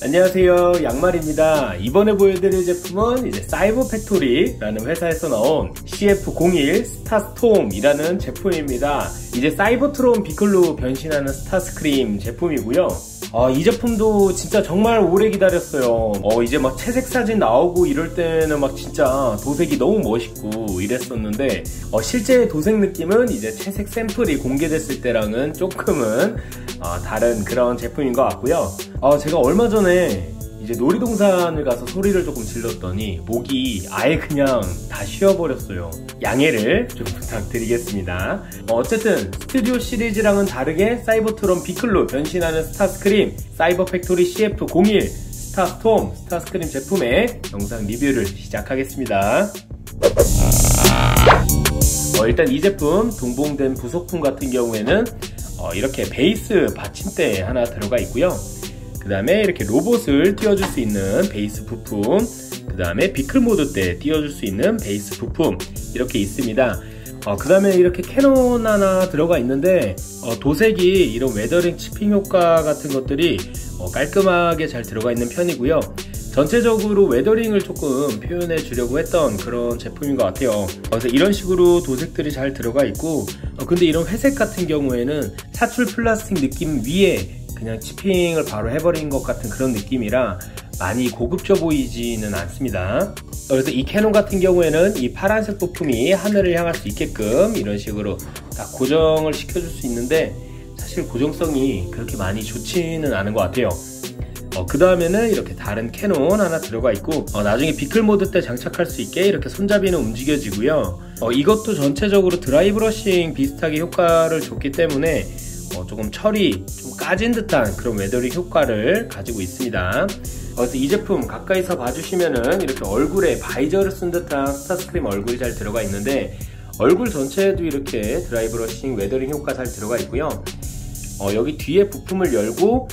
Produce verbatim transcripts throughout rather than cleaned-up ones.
안녕하세요, 양말입니다. 이번에 보여드릴 제품은 이제 사이버팩토리라는 회사에서 나온 씨에프 공일 스타스톰이라는 제품입니다. 이제 사이버트론 비클로 변신하는 스타스크림 제품이고요. 어, 이 제품도 진짜 정말 오래 기다렸어요. 어, 이제 막 채색사진 나오고 이럴 때는 막 진짜 도색이 너무 멋있고 이랬었는데 어, 실제 도색 느낌은 이제 채색 샘플이 공개됐을 때랑은 조금은 어, 다른 그런 제품인 것 같고요. 어, 제가 얼마 전에 이제 놀이동산을 가서 소리를 조금 질렀더니 목이 아예 그냥 다 쉬어버렸어요. 양해를 좀 부탁드리겠습니다. 어, 어쨌든 스튜디오 시리즈랑은 다르게 사이버트론 비클로 변신하는 스타스크림, 사이버팩토리 씨에프 공일, 스타스톰, 스타스크림 제품의 영상 리뷰를 시작하겠습니다. 어, 일단 이 제품 동봉된 부속품 같은 경우에는 어, 이렇게 베이스 받침대 하나 들어가 있고요. 그 다음에 이렇게 로봇을 띄워줄 수 있는 베이스 부품, 그 다음에 비클 모드 때 띄워줄 수 있는 베이스 부품 이렇게 있습니다. 어, 그 다음에 이렇게 캐논 하나 들어가 있는데 어, 도색이 이런 웨더링 치핑 효과 같은 것들이 어, 깔끔하게 잘 들어가 있는 편이고요. 전체적으로 웨더링을 조금 표현해 주려고 했던 그런 제품인 것 같아요. 그래서 이런 식으로 도색들이 잘 들어가 있고 어, 근데 이런 회색 같은 경우에는 사출 플라스틱 느낌 위에 그냥 치핑을 바로 해버린 것 같은 그런 느낌이라 많이 고급져 보이지는 않습니다. 그래서 이 캐논 같은 경우에는 이 파란색 부품이 하늘을 향할 수 있게끔 이런 식으로 딱 고정을 시켜줄 수 있는데 사실 고정성이 그렇게 많이 좋지는 않은 것 같아요. 어, 그 다음에는 이렇게 다른 캐논 하나 들어가 있고 어, 나중에 비클 모드 때 장착할 수 있게 이렇게 손잡이는 움직여지고요. 어, 이것도 전체적으로 드라이 브러싱 비슷하게 효과를 줬기 때문에 어, 조금 철이 좀 까진 듯한 그런 웨더링 효과를 가지고 있습니다. 어, 그래서 이 제품 가까이서 봐주시면은 이렇게 얼굴에 바이저를 쓴 듯한 스타스크림 얼굴이 잘 들어가 있는데 얼굴 전체에도 이렇게 드라이 브러싱 웨더링 효과 잘 들어가 있고요. 어, 여기 뒤에 부품을 열고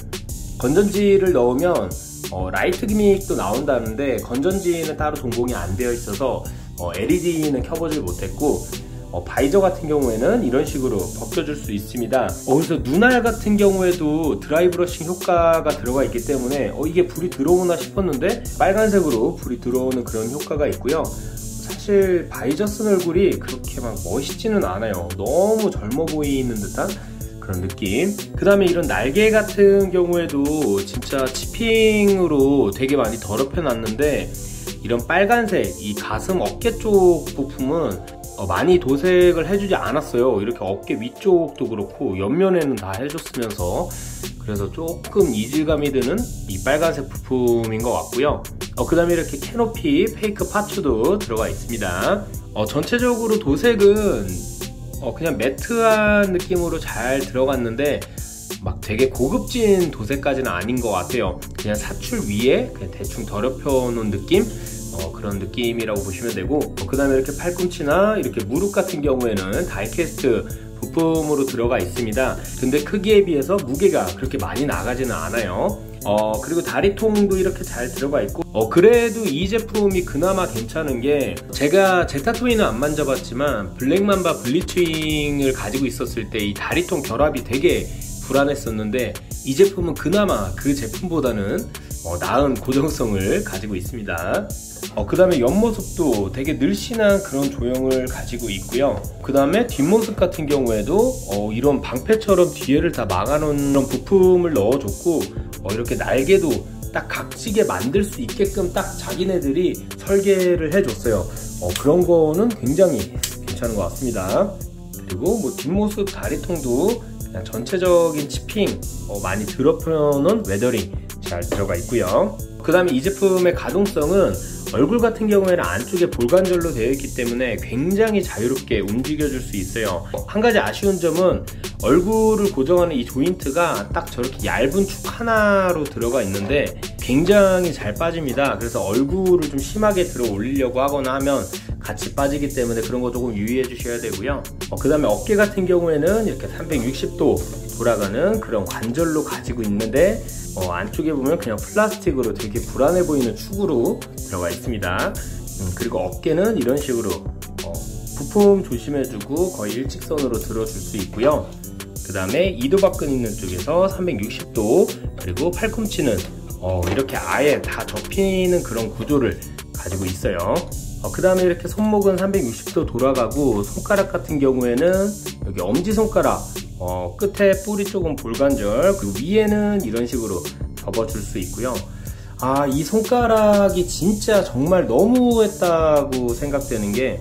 건전지를 넣으면 어, 라이트 기믹도 나온다는데 건전지는 따로 동봉이 안 되어 있어서 어, 엘이디는 켜보질 못했고 어, 바이저 같은 경우에는 이런 식으로 벗겨줄 수 있습니다. 어, 그래서 눈알 같은 경우에도 드라이 브러싱 효과가 들어가 있기 때문에 어, 이게 불이 들어오나 싶었는데 빨간색으로 불이 들어오는 그런 효과가 있고요. 사실 바이저 쓴 얼굴이 그렇게 막 멋있지는 않아요. 너무 젊어 보이는 듯한 그런 느낌. 그 다음에 이런 날개 같은 경우에도 진짜 치핑으로 되게 많이 더럽혀 놨는데 이런 빨간색 이 가슴 어깨 쪽 부품은 어, 많이 도색을 해주지 않았어요. 이렇게 어깨 위쪽도 그렇고 옆면에는 다 해줬으면서 그래서 조금 이질감이 드는 이 빨간색 부품인 것 같고요. 어, 그 다음에 이렇게 캐노피 페이크 파츠도 들어가 있습니다. 어, 전체적으로 도색은 어, 그냥 매트한 느낌으로 잘 들어갔는데 막 되게 고급진 도색까지는 아닌 것 같아요. 그냥 사출 위에 그냥 대충 더럽혀 놓은 느낌? 어, 그런 느낌이라고 보시면 되고 어, 그 다음에 이렇게 팔꿈치나 이렇게 무릎 같은 경우에는 다이캐스트 부품으로 들어가 있습니다. 근데 크기에 비해서 무게가 그렇게 많이 나가지는 않아요. 어, 그리고 다리통도 이렇게 잘 들어가 있고 어, 그래도 이 제품이 그나마 괜찮은 게 제가 제타토이는 안 만져봤지만 블랙맘바 블리칭을 가지고 있었을 때 이 다리통 결합이 되게 불안했었는데 이 제품은 그나마 그 제품보다는 어, 나은 고정성을 가지고 있습니다. 어, 그 다음에 옆모습도 되게 늘씬한 그런 조형을 가지고 있고요. 그 다음에 뒷모습 같은 경우에도 어, 이런 방패처럼 뒤에를 다 막아놓은 부품을 넣어줬고 어, 이렇게 날개도 딱 각지게 만들 수 있게끔 딱 자기네들이 설계를 해줬어요. 어, 그런 거는 굉장히 괜찮은 것 같습니다. 그리고 뭐 뒷모습 다리통도 그냥 전체적인 치핑 어, 많이 드럽혀놓은 웨더링 잘 들어가 있고요. 그 다음에 이 제품의 가동성은 얼굴 같은 경우에는 안쪽에 볼관절로 되어 있기 때문에 굉장히 자유롭게 움직여 줄 수 있어요. 한 가지 아쉬운 점은 얼굴을 고정하는 이 조인트가 딱 저렇게 얇은 축 하나로 들어가 있는데 굉장히 잘 빠집니다. 그래서 얼굴을 좀 심하게 들어 올리려고 하거나 하면 같이 빠지기 때문에 그런 거 조금 유의해 주셔야 되고요. 어, 그 다음에 어깨 같은 경우에는 이렇게 삼백육십 도 돌아가는 그런 관절로 가지고 있는데 어, 안쪽에 보면 그냥 플라스틱으로 되게 불안해 보이는 축으로 들어가 있습니다. 음, 그리고 어깨는 이런 식으로 어, 부품 조심해주고 거의 일직선으로 들어줄 수 있고요. 그 다음에 이두박근 있는 쪽에서 삼백육십 도 그리고 팔꿈치는 어, 이렇게 아예 다 접히는 그런 구조를 가지고 있어요. 어, 그 다음에 이렇게 손목은 삼백육십 도 돌아가고, 손가락 같은 경우에는 여기 엄지손가락 어, 끝에 뿌리 쪽은 볼관절, 그 위에는 이런 식으로 접어줄 수 있고요. 아, 이 손가락이 진짜 정말 너무했다고 생각되는 게,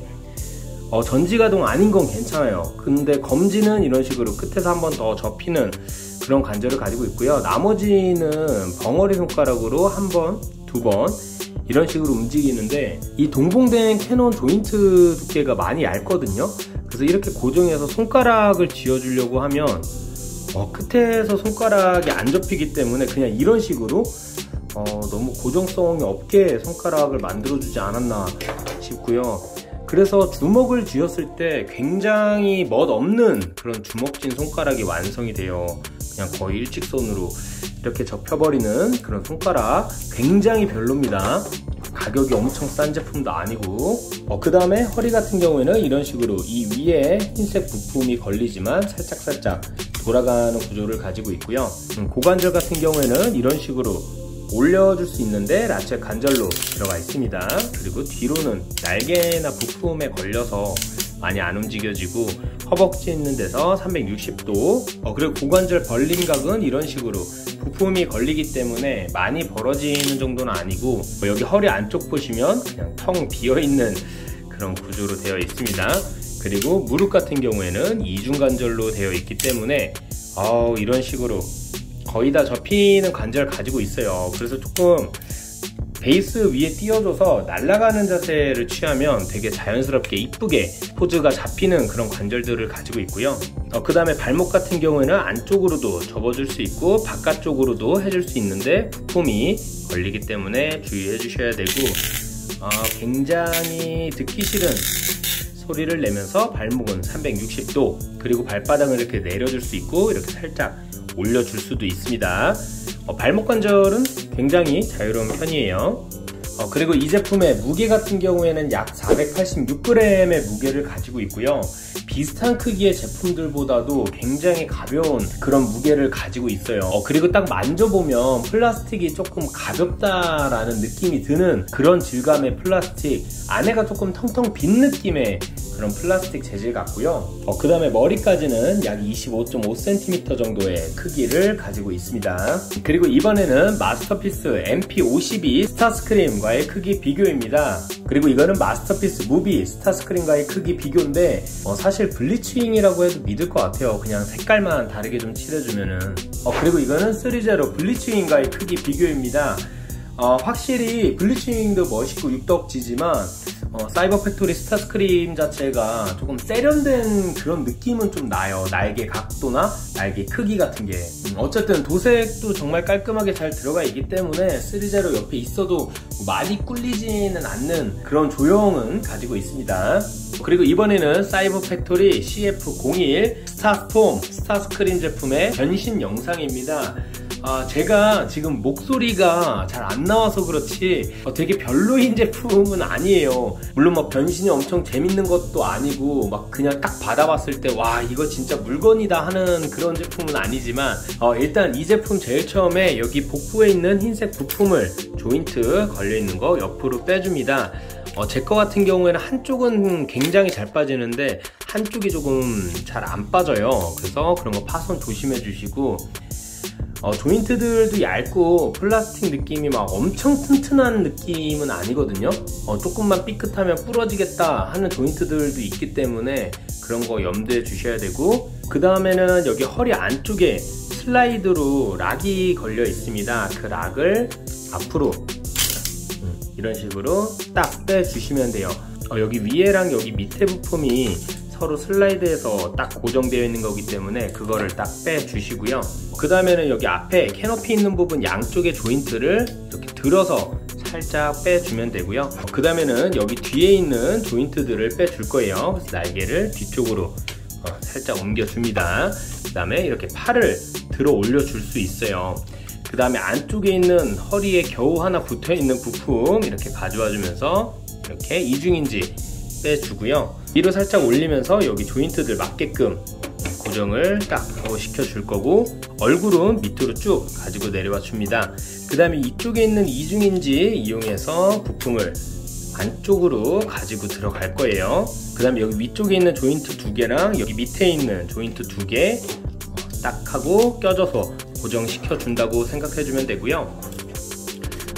어, 전지가동 아닌 건 괜찮아요. 근데 검지는 이런 식으로 끝에서 한 번 더 접히는 그런 관절을 가지고 있고요. 나머지는 벙어리 손가락으로 한 번, 두 번 이런 식으로 움직이는데, 이 동봉된 캐논 조인트 두께가 많이 얇거든요. 그래서 이렇게 고정해서 손가락을 쥐어주려고 하면 어, 끝에서 손가락이 안 접히기 때문에 그냥 이런 식으로 어, 너무 고정성이 없게 손가락을 만들어주지 않았나 싶고요. 그래서 주먹을 쥐었을 때 굉장히 멋없는 그런 주먹진 손가락이 완성이 돼요. 그냥 거의 일직선으로 이렇게 접혀버리는 그런 손가락, 굉장히 별로입니다. 가격이 엄청 싼 제품도 아니고, 어, 그 다음에 허리 같은 경우에는 이런 식으로 이 위에 흰색 부품이 걸리지만 살짝살짝 돌아가는 구조를 가지고 있고요. 음, 고관절 같은 경우에는 이런 식으로 올려줄 수 있는데 라쳇 관절로 들어가 있습니다. 그리고 뒤로는 날개나 부품에 걸려서 많이 안 움직여지고, 허벅지 있는 데서 삼백육십 도, 어, 그리고 고관절 벌림각은 이런 식으로 부품이 걸리기 때문에 많이 벌어지는 정도는 아니고, 뭐 여기 허리 안쪽 보시면 그냥 텅 비어있는 그런 구조로 되어 있습니다. 그리고 무릎 같은 경우에는 이중관절로 되어 있기 때문에 어, 이런 식으로 거의 다 접히는 관절을 가지고 있어요. 그래서 조금 베이스 위에 띄워줘서 날아가는 자세를 취하면 되게 자연스럽게 이쁘게 포즈가 잡히는 그런 관절들을 가지고 있고요. 어, 그 다음에 발목 같은 경우에는 안쪽으로도 접어줄 수 있고 바깥쪽으로도 해줄 수 있는데 부품이 걸리기 때문에 주의해 주셔야 되고, 어, 굉장히 듣기 싫은 소리를 내면서 발목은 삼백육십 도, 그리고 발바닥을 이렇게 내려줄 수 있고 이렇게 살짝 올려줄 수도 있습니다. 어, 발목 관절은 굉장히 자유로운 편이에요. 어, 그리고 이 제품의 무게 같은 경우에는 약 사백팔십육 그램의 무게를 가지고 있고요. 비슷한 크기의 제품들보다도 굉장히 가벼운 그런 무게를 가지고 있어요. 어, 그리고 딱 만져보면 플라스틱이 조금 가볍다라는 느낌이 드는 그런 질감의 플라스틱, 안에가 조금 텅텅 빈 느낌의 그런 플라스틱 재질 같고요. 어, 그 다음에 머리까지는 약 이십오 점 오 센티미터 정도의 크기를 가지고 있습니다. 그리고 이번에는 마스터피스 엠피 오십이 스타스크림과의 크기 비교입니다. 그리고 이거는 마스터피스 무비 스타스크림과의 크기 비교인데, 어, 사실 블리칭이라고 해도 믿을 것 같아요. 그냥 색깔만 다르게 좀 칠해주면은. 어, 그리고 이거는 삼 제로 블리칭과의 크기 비교입니다. 어, 확실히 블리칭도 멋있고 육덕지지만, 어, 사이버 팩토리 스타스크림 자체가 조금 세련된 그런 느낌은 좀 나요. 날개 각도나 날개 크기 같은 게. 음, 어쨌든 도색도 정말 깔끔하게 잘 들어가 있기 때문에 삼 제로 옆에 있어도 많이 꿀리지는 않는 그런 조형은 가지고 있습니다. 그리고 이번에는 사이버 팩토리 씨에프 공일 스타스톰 스타스크림 제품의 변신 영상입니다. 아, 제가 지금 목소리가 잘 안 나와서 그렇지 어, 되게 별로인 제품은 아니에요. 물론 막 변신이 엄청 재밌는 것도 아니고 막 그냥 딱 받아봤을 때 와, 이거 진짜 물건이다 하는 그런 제품은 아니지만, 어, 일단 이 제품 제일 처음에 여기 복부에 있는 흰색 부품을 조인트 걸려있는 거 옆으로 빼줍니다. 어, 제 거 같은 경우에는 한쪽은 굉장히 잘 빠지는데 한쪽이 조금 잘 안 빠져요. 그래서 그런 거 파손 조심해 주시고, 어, 조인트들도 얇고 플라스틱 느낌이 막 엄청 튼튼한 느낌은 아니거든요. 어, 조금만 삐끗하면 부러지겠다 하는 조인트들도 있기 때문에 그런 거 염두에 주셔야 되고, 그 다음에는 여기 허리 안쪽에 슬라이드로 락이 걸려 있습니다. 그 락을 앞으로 이런 식으로 딱 빼주시면 돼요. 어, 여기 위에랑 여기 밑에 부품이 서로 슬라이드해서 딱 고정되어 있는 거기 때문에 그거를 딱 빼주시고요. 그 다음에는 여기 앞에 캐노피 있는 부분 양쪽의 조인트를 이렇게 들어서 살짝 빼주면 되고요. 그 다음에는 여기 뒤에 있는 조인트들을 빼줄 거예요. 날개를 뒤쪽으로 살짝 옮겨줍니다. 그 다음에 이렇게 팔을 들어 올려줄 수 있어요. 그 다음에 안쪽에 있는 허리에 겨우 하나 붙어있는 부품 이렇게 가져와주면서 이렇게 이중인지 빼주고요. 위로 살짝 올리면서 여기 조인트들 맞게끔 고정을 딱 하고 시켜줄 거고, 얼굴은 밑으로 쭉 가지고 내려와 줍니다. 그 다음에 이쪽에 있는 이중인지 이용해서 부품을 안쪽으로 가지고 들어갈 거예요. 그 다음에 여기 위쪽에 있는 조인트 두 개랑 여기 밑에 있는 조인트 두 개 딱 하고 껴져서 고정시켜 준다고 생각해 주면 되고요.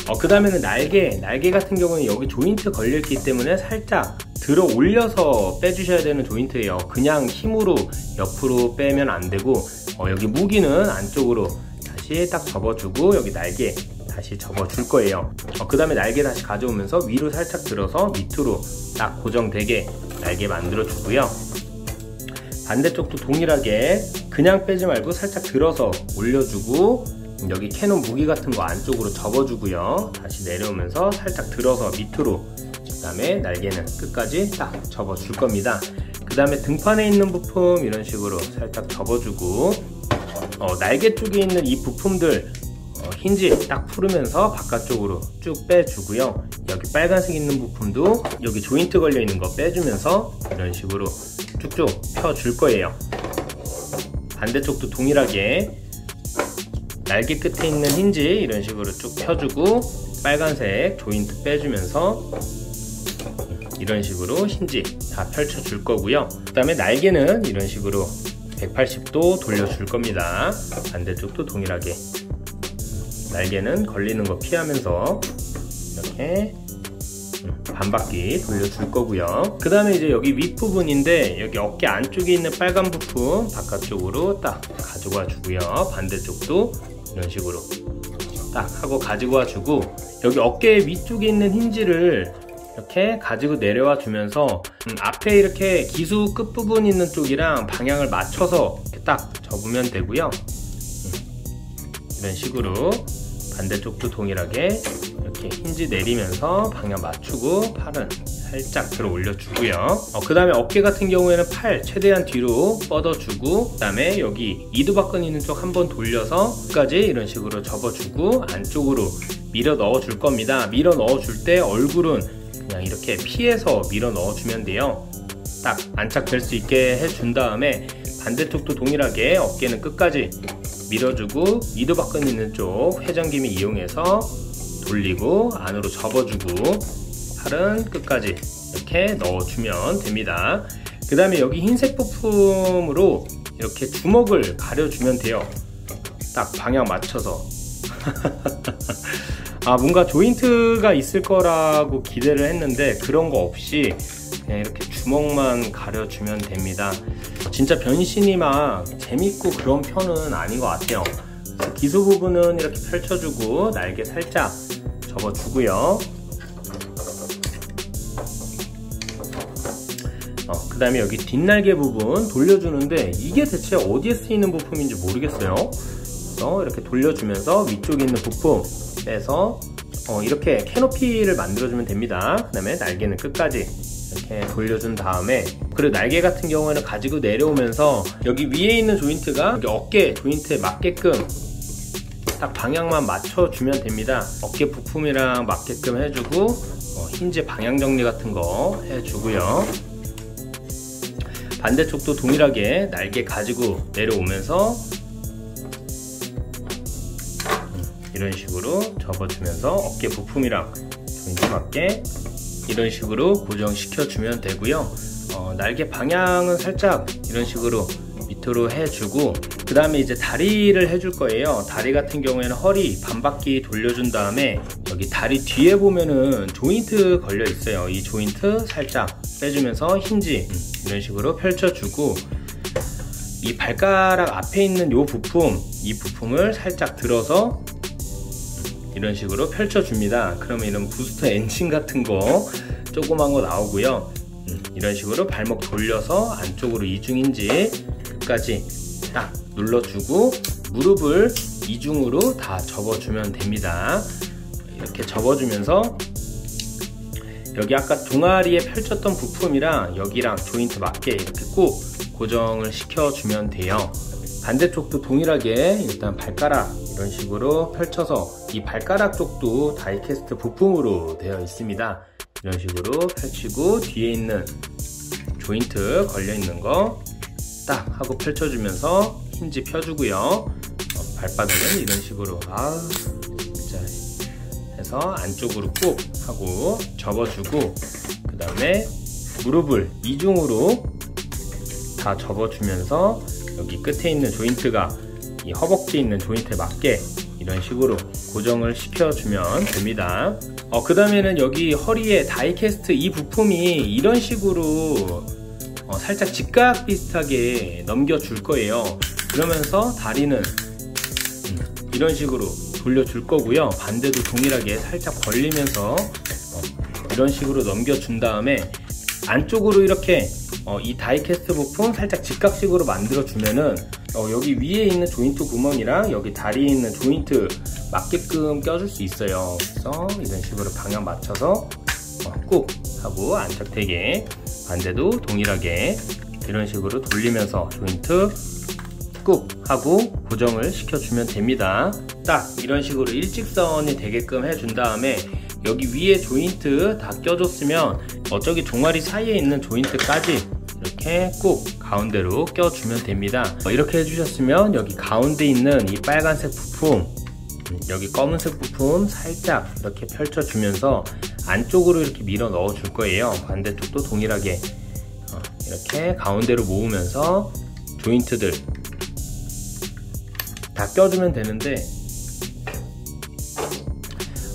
어, 그 다음에는 날개 날개 같은 경우는 여기 조인트 걸려 있기 때문에 살짝 들어 올려서 빼주셔야 되는 조인트예요. 그냥 힘으로 옆으로 빼면 안 되고, 어, 여기 무기는 안쪽으로 다시 딱 접어주고, 여기 날개 다시 접어줄 거예요. 어, 그 다음에 날개 다시 가져오면서 위로 살짝 들어서 밑으로 딱 고정되게 날개 만들어 주고요. 반대쪽도 동일하게 그냥 빼지 말고 살짝 들어서 올려주고, 여기 캐논 무기 같은 거 안쪽으로 접어주고요. 다시 내려오면서 살짝 들어서 밑으로, 그 다음에 날개는 끝까지 딱 접어줄 겁니다. 그 다음에 등판에 있는 부품 이런 식으로 살짝 접어주고, 어, 날개 쪽에 있는 이 부품들 어, 힌지 딱 풀으면서 바깥쪽으로 쭉 빼주고요. 여기 빨간색 있는 부품도 여기 조인트 걸려 있는 거 빼주면서 이런 식으로 쭉쭉 펴줄 거예요. 반대쪽도 동일하게 날개 끝에 있는 힌지 이런 식으로 쭉 펴주고, 빨간색 조인트 빼주면서 이런 식으로 힌지 다 펼쳐줄 거고요. 그 다음에 날개는 이런 식으로 백팔십 도 돌려줄 겁니다. 반대쪽도 동일하게 날개는 걸리는 거 피하면서 이렇게 반바퀴 돌려줄 거고요. 그 다음에 이제 여기 윗부분인데, 여기 어깨 안쪽에 있는 빨간 부품 바깥쪽으로 딱 가지고 와주고요. 반대쪽도 이런 식으로 딱 하고 가지고 와주고, 여기 어깨 위쪽에 있는 힌지를 이렇게 가지고 내려와 주면서 음, 앞에 이렇게 기수 끝부분 있는 쪽이랑 방향을 맞춰서 이렇게 딱 접으면 되고요. 음, 이런 식으로 반대쪽도 동일하게 이렇게 힌지 내리면서 방향 맞추고 팔은 살짝 들어 올려주고요. 어, 그 다음에 어깨 같은 경우에는 팔 최대한 뒤로 뻗어주고, 그 다음에 여기 이두박근 있는 쪽 한번 돌려서 끝까지 이런 식으로 접어주고 안쪽으로 밀어 넣어줄 겁니다. 밀어 넣어줄 때 얼굴은 그냥 이렇게 피해서 밀어 넣어주면 돼요. 딱 안착될 수 있게 해준 다음에 반대쪽도 동일하게 어깨는 끝까지 밀어주고, 이두박근 있는 쪽 회전기미 이용해서 돌리고 안으로 접어주고, 팔은 끝까지 이렇게 넣어주면 됩니다. 그 다음에 여기 흰색 부품으로 이렇게 주먹을 가려주면 돼요. 딱 방향 맞춰서 아, 뭔가 조인트가 있을 거라고 기대를 했는데 그런 거 없이 그냥 이렇게 주먹만 가려주면 됩니다. 진짜 변신이 막 재밌고 그런 편은 아닌 것 같아요. 그래서 기수 부분은 이렇게 펼쳐주고 날개 살짝 접어주고요. 어, 그 다음에 여기 뒷날개 부분 돌려주는데, 이게 대체 어디에 쓰이는 부품인지 모르겠어요. 그래서 이렇게 돌려주면서 위쪽에 있는 부품 빼서 어, 이렇게 캐노피를 만들어주면 됩니다. 그 다음에 날개는 끝까지 이렇게 돌려준 다음에, 그리고 날개 같은 경우에는 가지고 내려오면서 여기 위에 있는 조인트가 여기 어깨 조인트에 맞게끔 딱 방향만 맞춰주면 됩니다. 어깨 부품이랑 맞게끔 해주고, 어, 힌지 방향 정리 같은 거 해주고요. 반대쪽도 동일하게 날개 가지고 내려오면서 이런 식으로 접어주면서 어깨 부품이랑 조인트 맞게 이런 식으로 고정시켜주면 되고요. 어, 날개 방향은 살짝 이런 식으로 밑으로 해주고, 그 다음에 이제 다리를 해줄 거예요. 다리 같은 경우에는 허리 반바퀴 돌려준 다음에 여기 다리 뒤에 보면은 조인트 걸려 있어요. 이 조인트 살짝 빼주면서 힌지 이런 식으로 펼쳐주고, 이 발가락 앞에 있는 요 부품, 이 부품을 살짝 들어서 이런 식으로 펼쳐줍니다. 그러면 이런 부스터 엔진 같은 거 조그만 거 나오고요. 이런 식으로 발목 돌려서 안쪽으로 이중인지 끝까지 딱 눌러주고, 무릎을 이중으로 다 접어주면 됩니다. 이렇게 접어주면서 여기 아까 종아리에 펼쳤던 부품이랑 여기랑 조인트 맞게 이렇게 꼭 고정을 시켜주면 돼요. 반대쪽도 동일하게 일단 발가락 이런 식으로 펼쳐서, 이 발가락 쪽도 다이캐스트 부품으로 되어 있습니다. 이런 식으로 펼치고, 뒤에 있는 조인트 걸려 있는 거 딱 하고 펼쳐주면서 힌지 펴주고요, 어, 발바닥은 이런 식으로 아 진짜 해서 안쪽으로 꾹 하고 접어주고, 그 다음에 무릎을 이중으로 다 접어주면서 여기 끝에 있는 조인트가 이 허벅지에 있는 조인트에 맞게 이런 식으로 고정을 시켜주면 됩니다. 어, 그 다음에는 여기 허리에 다이캐스트 이 부품이 이런 식으로 어, 살짝 직각 비슷하게 넘겨줄 거예요. 그러면서 다리는 이런 식으로 돌려줄 거고요, 반대도 동일하게 살짝 벌리면서 어, 이런 식으로 넘겨준 다음에 안쪽으로 이렇게 어, 이 다이캐스트 부품 살짝 직각식으로 만들어주면은 어, 여기 위에 있는 조인트 구멍이랑 여기 다리에 있는 조인트 맞게끔 껴줄 수 있어요. 그래서 이런 식으로 방향 맞춰서 어, 꾹 하고 안착되게, 반대도 동일하게 이런 식으로 돌리면서 조인트 꾹 하고 고정을 시켜주면 됩니다. 딱 이런 식으로 일직선이 되게끔 해준 다음에 여기 위에 조인트 다 껴줬으면 어, 저기 종아리 사이에 있는 조인트까지 이렇게 꾹 가운데로 껴주면 됩니다. 어, 이렇게 해주셨으면 여기 가운데 있는 이 빨간색 부품, 여기 검은색 부품 살짝 이렇게 펼쳐주면서 안쪽으로 이렇게 밀어 넣어 줄 거예요. 반대쪽도 동일하게 어, 이렇게 가운데로 모으면서 조인트들 다 껴주면 되는데,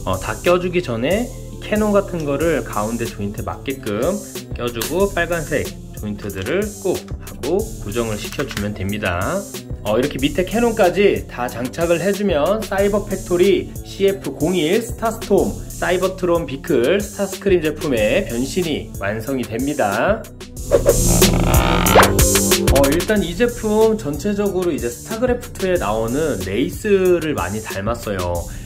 어, 다 껴주기 전에 캐논 같은 거를 가운데 조인트 맞게끔 껴주고 빨간색 조인트들을 꼭 하고 고정을 시켜주면 됩니다. 어, 이렇게 밑에 캐논까지 다 장착을 해주면 사이버팩토리 씨에프 공일 스타스톰, 사이버트론 비클, 스타스크림 제품의 변신이 완성이 됩니다. 어, 일단 이 제품 전체적으로 이제 스타크래프트에 나오는 레이스를 많이 닮았어요.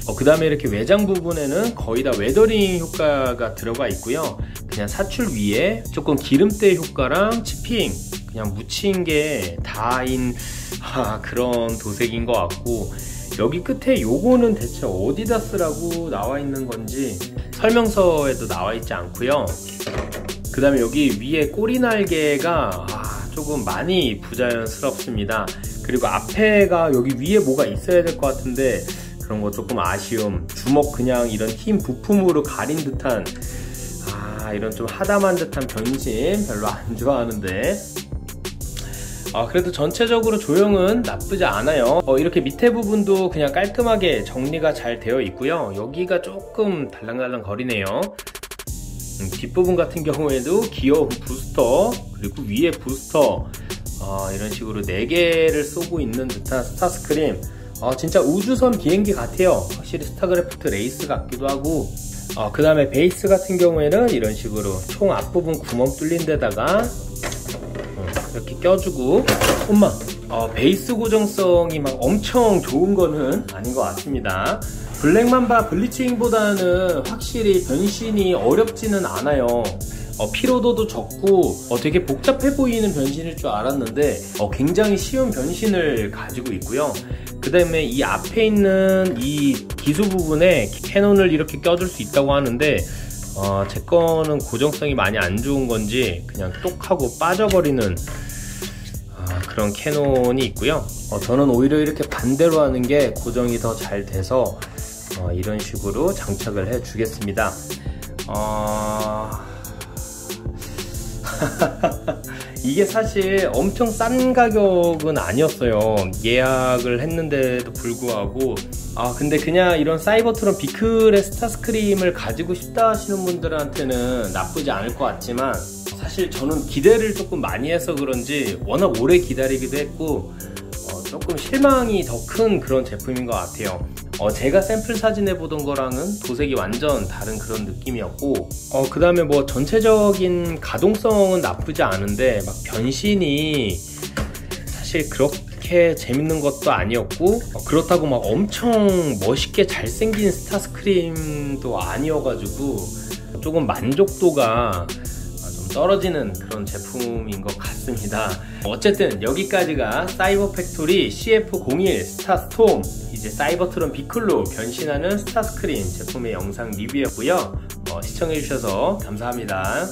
어, 그 다음에 이렇게 외장 부분에는 거의 다 웨더링 효과가 들어가 있고요, 그냥 사출 위에 조금 기름때 효과랑 치핑, 그냥 묻힌 게 다인 아, 그런 도색인 것 같고, 여기 끝에 요거는 대체 어디다 쓰라고 나와 있는 건지 설명서에도 나와 있지 않고요. 그 다음에 여기 위에 꼬리 날개가 아, 조금 많이 부자연스럽습니다. 그리고 앞에가 여기 위에 뭐가 있어야 될 것 같은데 그런 거 조금 아쉬움, 주먹 그냥 이런 흰 부품으로 가린 듯한 아 이런 좀 하담한 듯한 변신 별로 안 좋아하는데, 아 그래도 전체적으로 조형은 나쁘지 않아요. 어, 이렇게 밑에 부분도 그냥 깔끔하게 정리가 잘 되어 있고요, 여기가 조금 달랑달랑 거리네요. 음, 뒷부분 같은 경우에도 귀여운 부스터, 그리고 위에 부스터 어, 이런 식으로 네 개를 쏘고 있는 듯한 스타스크림, 어, 진짜 우주선 비행기 같아요. 확실히 스타크래프트 레이스 같기도 하고, 어, 그 다음에 베이스 같은 경우에는 이런 식으로 총 앞부분 구멍 뚫린 데다가 어, 이렇게 껴주고, 엄마 어, 베이스 고정성이 막 엄청 좋은 거는 아닌 것 같습니다. 블랙맘바 블리칭보다는 확실히 변신이 어렵지는 않아요. 어, 피로도도 적고 어, 되게 복잡해 보이는 변신일 줄 알았는데 어, 굉장히 쉬운 변신을 가지고 있고요. 그 다음에 이 앞에 있는 이 기수 부분에 캐논을 이렇게 껴줄 수 있다고 하는데 어, 제 거는 고정성이 많이 안 좋은 건지 그냥 똑 하고 빠져버리는 아, 그런 캐논이 있고요. 어, 저는 오히려 이렇게 반대로 하는 게 고정이 더 잘 돼서 어, 이런 식으로 장착을 해 주겠습니다. 어... 이게 사실 엄청 싼 가격은 아니었어요. 예약을 했는데도 불구하고, 아 근데 그냥 이런 사이버트론 비클의 스타스크림을 가지고 싶다 하시는 분들한테는 나쁘지 않을 것 같지만, 사실 저는 기대를 조금 많이 해서 그런지 워낙 오래 기다리기도 했고 어, 조금 실망이 더 큰 그런 제품인 것 같아요. 어, 제가 샘플 사진에 보던 거랑은 도색이 완전 다른 그런 느낌이었고, 어, 그 다음에 뭐 전체적인 가동성은 나쁘지 않은데 막 변신이 사실 그렇게 재밌는 것도 아니었고, 어, 그렇다고 막 엄청 멋있게 잘생긴 스타스크림도 아니어가지고 조금 만족도가 떨어지는 그런 제품인 것 같습니다. 어쨌든 여기까지가 사이버팩토리 씨에프 공일 스타스톰, 이제 사이버트론 비클로 변신하는 스타스크림 제품의 영상 리뷰였고요. 어, 시청해주셔서 감사합니다.